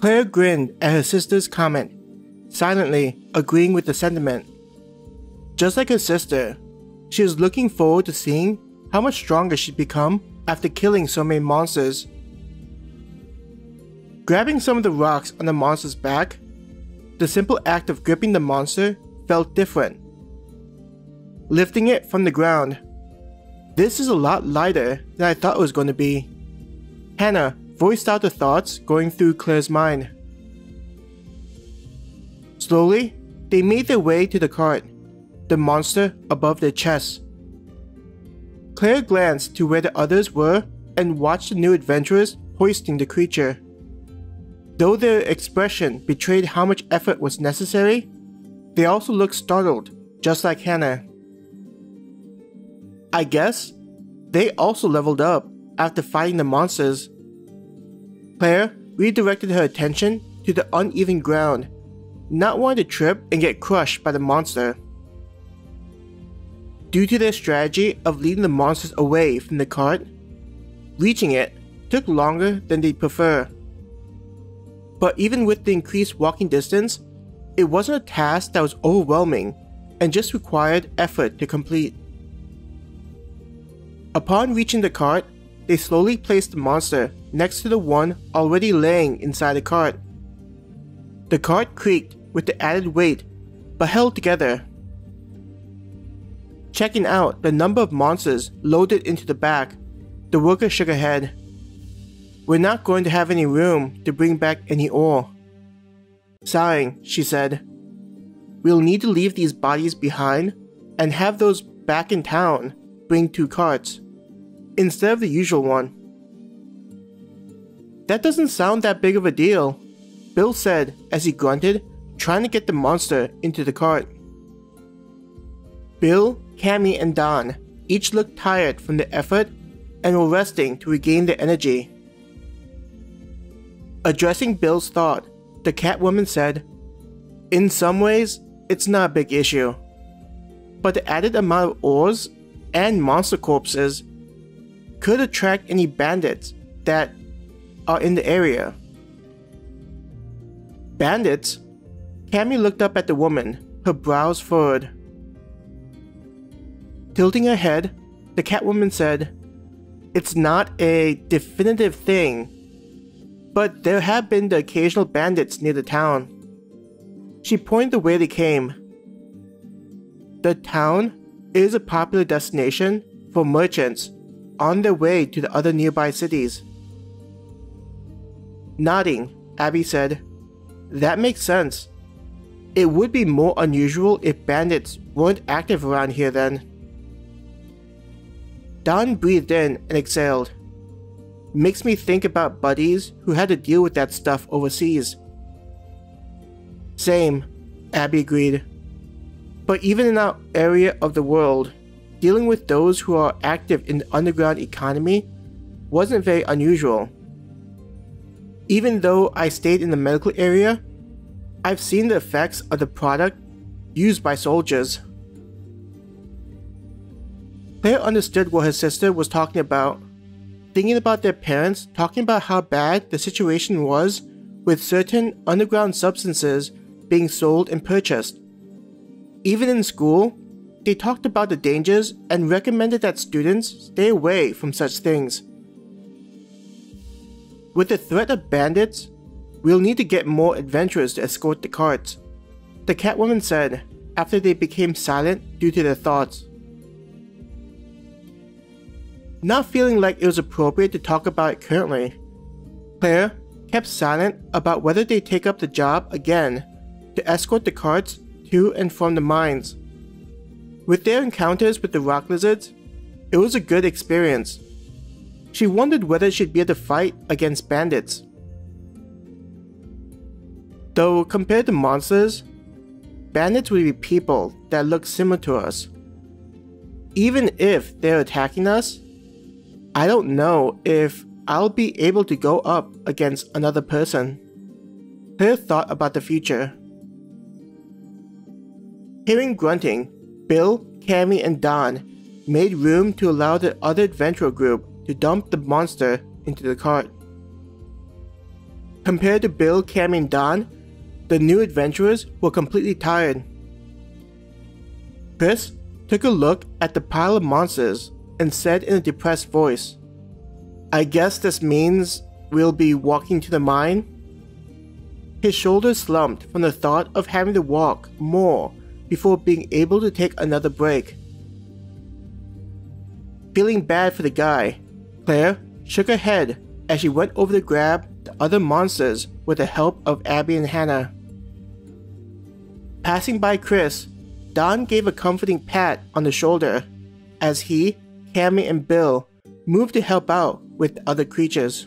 Claire grinned at her sister's comment, silently agreeing with the sentiment. Just like her sister, she was looking forward to seeing how much stronger she'd become after killing so many monsters. Grabbing some of the rocks on the monster's back, the simple act of gripping the monster felt different. Lifting it from the ground, this is a lot lighter than I thought it was going to be. Hannah voiced out the thoughts going through Claire's mind. Slowly, they made their way to the cart, the monster above their chests. Claire glanced to where the others were and watched the new adventurers hoisting the creature. Though their expression betrayed how much effort was necessary, they also looked startled, just like Hannah. I guess they also leveled up after fighting the monsters. Claire redirected her attention to the uneven ground, not wanting to trip and get crushed by the monster. Due to their strategy of leading the monsters away from the cart, reaching it took longer than they'd prefer. But even with the increased walking distance, it wasn't a task that was overwhelming and just required effort to complete. Upon reaching the cart, they slowly placed the monster next to the one already laying inside the cart. The cart creaked with the added weight, but held together. Checking out the number of monsters loaded into the back, the worker shook her head. We're not going to have any room to bring back any ore. Sighing, she said, we'll need to leave these bodies behind and have those back in town bring 2 carts, instead of the usual one. That doesn't sound that big of a deal, Bill said as he grunted, trying to get the monster into the cart. Bill, Cammy, and Don each looked tired from the effort and were resting to regain their energy. Addressing Bill's thought, the Catwoman said, in some ways, it's not a big issue, but the added amount of ores and monster corpses could attract any bandits that are in the area. Bandits? Cammy looked up at the woman, her brows furrowed. Tilting her head, the Catwoman said, it's not a definitive thing, but there have been the occasional bandits near the town. She pointed to where they came. The town is a popular destination for merchants on their way to the other nearby cities. Nodding, Abby said, that makes sense. It would be more unusual if bandits weren't active around here then. Don breathed in and exhaled. Makes me think about buddies who had to deal with that stuff overseas. Same, Abby agreed. But even in our area of the world, dealing with those who are active in the underground economy wasn't very unusual. Even though I stayed in the medical area, I've seen the effects of the product used by soldiers. Claire understood what her sister was talking about, thinking about their parents talking about how bad the situation was with certain underground substances being sold and purchased. Even in school, they talked about the dangers and recommended that students stay away from such things. With the threat of bandits, we'll need to get more adventurers to escort the carts, the Catwoman said after they became silent due to their thoughts. Not feeling like it was appropriate to talk about it currently, Claire kept silent about whether they take up the job again to escort the carts to and from the mines. With their encounters with the rock lizards, it was a good experience. She wondered whether she'd be able to fight against bandits. Though compared to monsters, bandits would be people that look similar to us. Even if they're attacking us, I don't know if I'll be able to go up against another person. Claire thought about the future. Hearing grunting, Bill, Cammy, and Don made room to allow the other adventurer group to dump the monster into the cart. Compared to Bill, Cam, and Don, the new adventurers were completely tired. Chris took a look at the pile of monsters and said in a depressed voice, "I guess this means we'll be walking to the mine?" His shoulders slumped from the thought of having to walk more before being able to take another break. Feeling bad for the guy, Claire shook her head as she went over to grab the other monsters with the help of Abby and Hannah. Passing by Chris, Don gave a comforting pat on the shoulder as he, Cammy, and Bill moved to help out with the other creatures.